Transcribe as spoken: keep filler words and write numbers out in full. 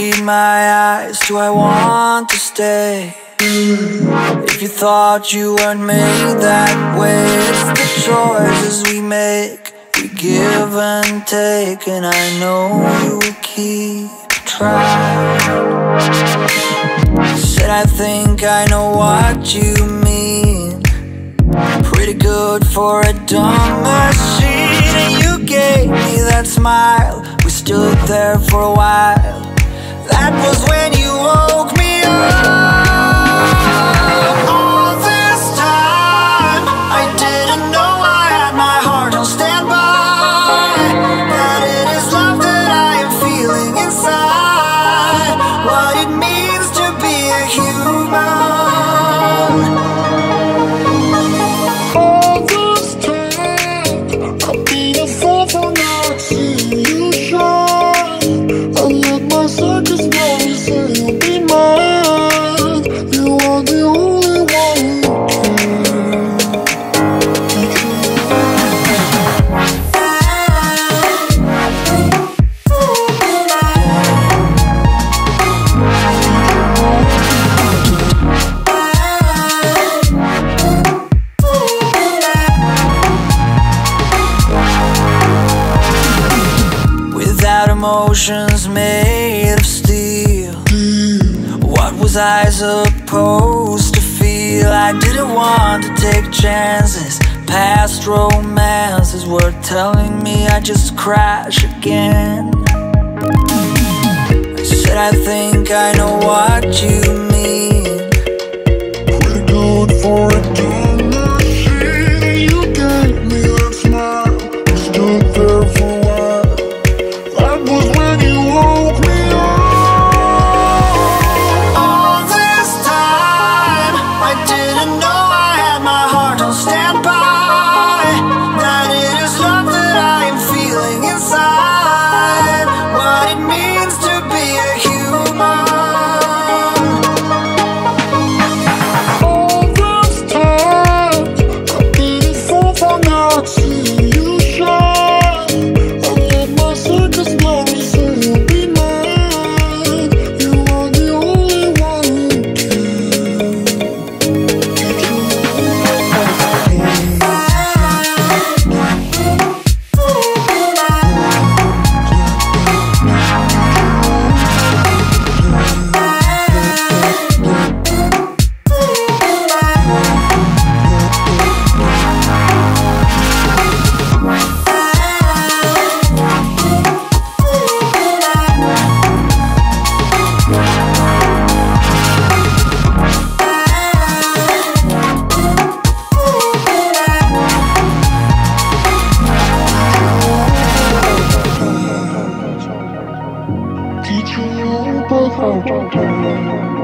read my eyes, do I want to stay? If you thought you weren't made that way, it's the choices we make, we give and take, and I know you will keep trying. Said I think I know what you mean, pretty good for a dumb machine. And you gave me that smile, we stood there for a while. That was when you woke me up. Emotions made of steel. What was I supposed to feel? I didn't want to take chances. Past romances were telling me I'd just crash again. I said I think I know what you mean, pretty good for a dumb machine. And you gave me that smile, I stood there for a while. Did you know about how to do it?